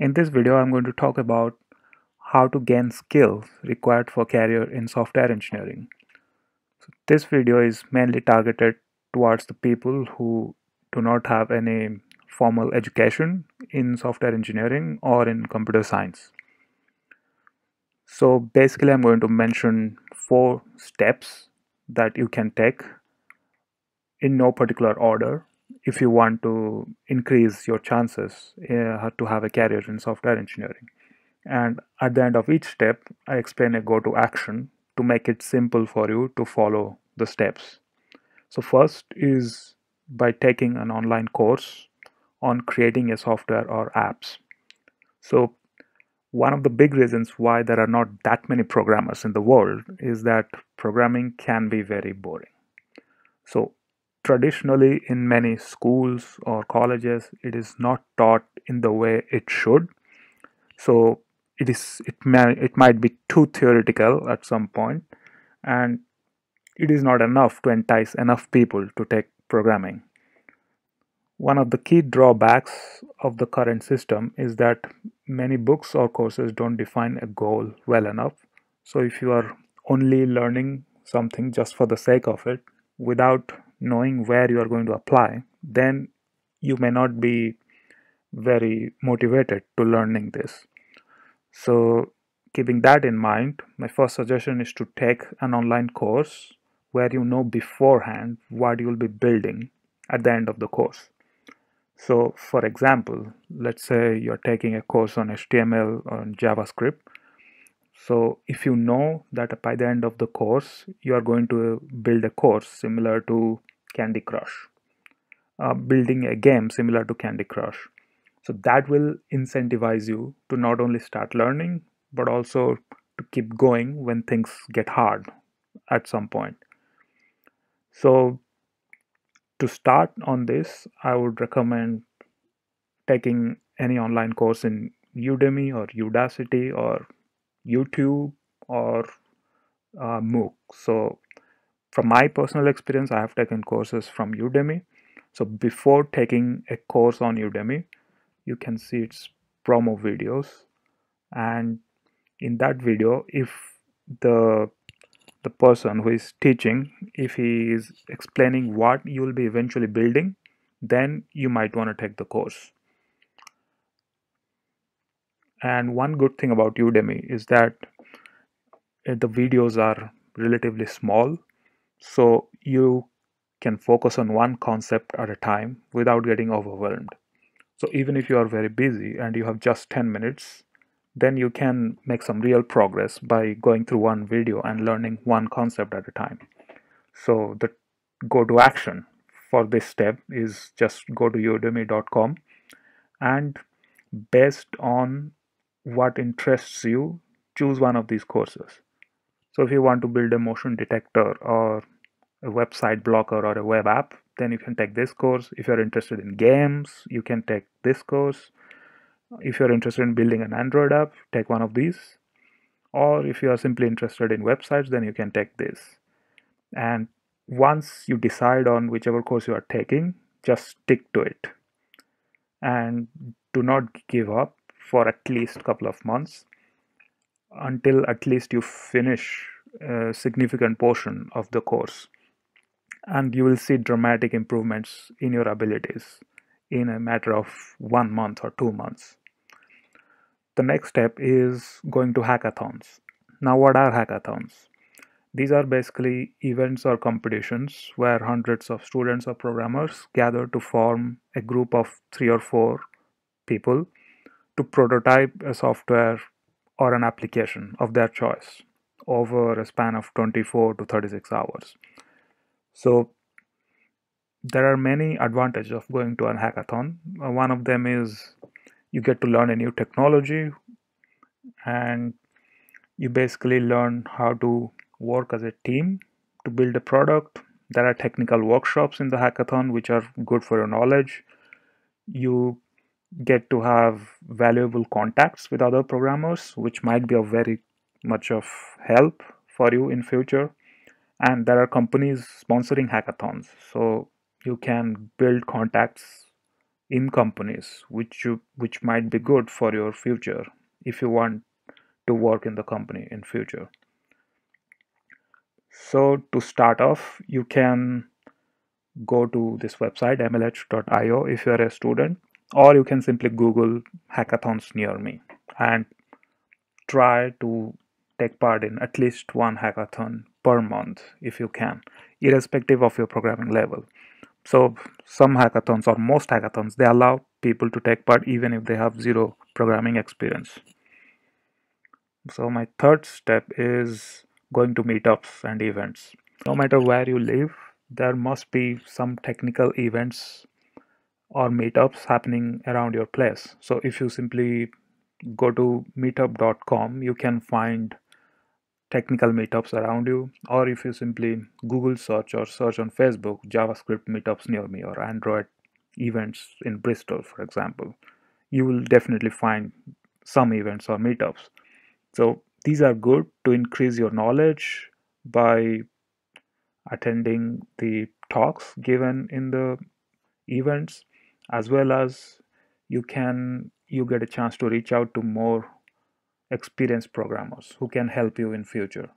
In this video, I'm going to talk about how to gain skills required for career in software engineering. So this video is mainly targeted towards the people who do not have any formal education in software engineering or in computer science. So basically, I'm going to mention 4 steps that you can take in no particular order if you want to increase your chances to have a career in software engineering. And at the end of each step, I explain a go-to action to make it simple for you to follow the steps. So first is by taking an online course on creating a software or apps. So one of the big reasons why there are not that many programmers in the world is that programming can be very boring. So traditionally, in many schools or colleges, it is not taught in the way it should. So it might be too theoretical at some point, and it is not enough to entice enough people to take programming. One of the key drawbacks of the current system is that many books or courses don't define a goal well enough. So if you are only learning something just for the sake of it, without knowing where you are going to apply, then you may not be very motivated to learning this. So keeping that in mind, my first suggestion is to take an online course where you know beforehand what you will be building at the end of the course. So for example, let's say you're taking a course on HTML or on JavaScript. So if you know that by the end of the course, you are going to build a course similar to Candy Crush, building a game similar to Candy Crush. So that will incentivize you to not only start learning, but also to keep going when things get hard at some point. So to start on this, I would recommend taking any online course in Udemy or Udacity or YouTube or MOOC. So from my personal experience, I have taken courses from Udemy. So before taking a course on Udemy, you can see its promo videos, and in that video, if the person who is teaching, if he is explaining what you will be eventually building, then you might want to take the course. And one good thing about Udemy is that the videos are relatively small, so you can focus on one concept at a time without getting overwhelmed. So even if you are very busy and you have just 10 minutes, then you can make some real progress by going through one video and learning one concept at a time. So the go-to action for this step is just go to udemy.com, and based on what interests you, choose one of these courses. So if you want to build a motion detector or a website blocker or a web app, then you can take this course. If you're interested in games, you can take this course. If you're interested in building an Android app, take one of these. Or if you are simply interested in websites, then you can take this. And once you decide on whichever course you are taking, just stick to it. And do not give up for at least a couple of months, until at least you finish a significant portion of the course. And you will see dramatic improvements in your abilities in a matter of 1 month or 2 months. The next step is going to hackathons. Now, what are hackathons? These are basically events or competitions where hundreds of students or programmers gather to form a group of 3 or 4 people to prototype a software or an application of their choice over a span of 24 to 36 hours. So there are many advantages of going to a hackathon. One of them is you get to learn a new technology, and you basically learn how to work as a team to build a product. There are technical workshops in the hackathon which are good for your knowledge. You get to have valuable contacts with other programmers, which might be of very much of help for you in future. And there are companies sponsoring hackathons, so you can build contacts in companies, which might be good for your future if you want to work in the company in future. So to start off, you can go to this website mlh.io if you are a student, or you can simply Google hackathons near me and try to take part in at least one hackathon per month if you can, irrespective of your programming level. So some hackathons, or most hackathons, they allow people to take part even if they have zero programming experience. So my third step is going to meetups and events. No matter where you live, there must be some technical events or meetups happening around your place. So if you simply go to meetup.com, you can find technical meetups around you, or if you simply Google search or search on Facebook JavaScript meetups near me or Android events in Bristol, for example, you will definitely find some events or meetups. So these are good to increase your knowledge by attending the talks given in the events, as well as you get a chance to reach out to more experienced programmers who can help you in future.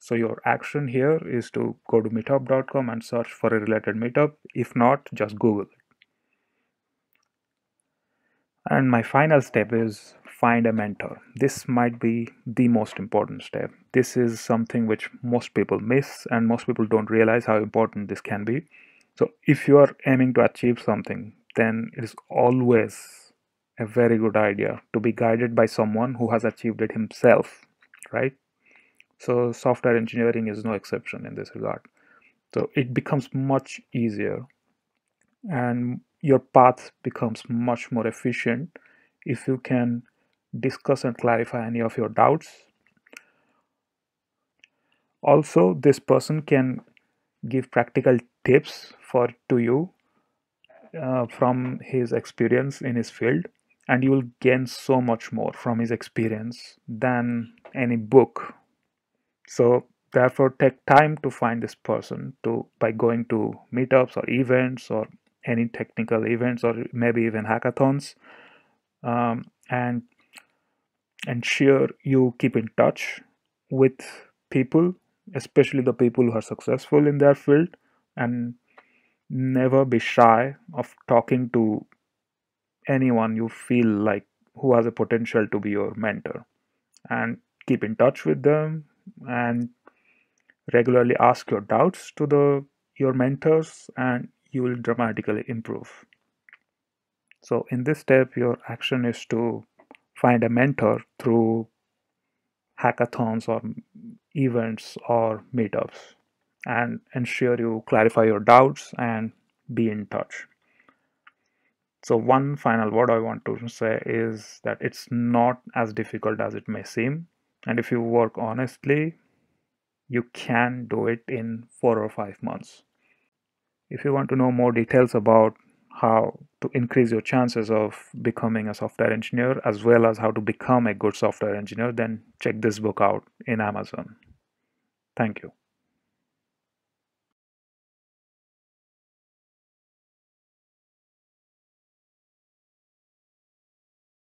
So your action here is to go to meetup.com and search for a related meetup. If not, just Google it. And my final step is find a mentor. This might be the most important step. This is something which most people miss, and most people don't realize how important this can be. So if you are aiming to achieve something, then it is always a very good idea to be guided by someone who has achieved it himself, right? So software engineering is no exception in this regard. So it becomes much easier and your path becomes much more efficient if you can discuss and clarify any of your doubts. Also, this person can give practical tips to you from his experience in his field. And you will gain so much more from his experience than any book. So therefore, take time to find this person by going to meetups or events or any technical events, or maybe even hackathons, and ensure you keep in touch with people, especially the people who are successful in their field, and never be shy of talking to anyone you feel like who has a potential to be your mentor, and keep in touch with them and regularly ask your doubts to your mentors, and you will dramatically improve. So in this step, your action is to find a mentor through hackathons or events or meetups, and ensure you clarify your doubts and be in touch. So one final word I want to say is that it's not as difficult as it may seem. And if you work honestly, you can do it in 4 or 5 months. If you want to know more details about how to increase your chances of becoming a software engineer, as well as how to become a good software engineer, then check this book out in Amazon. Thank you.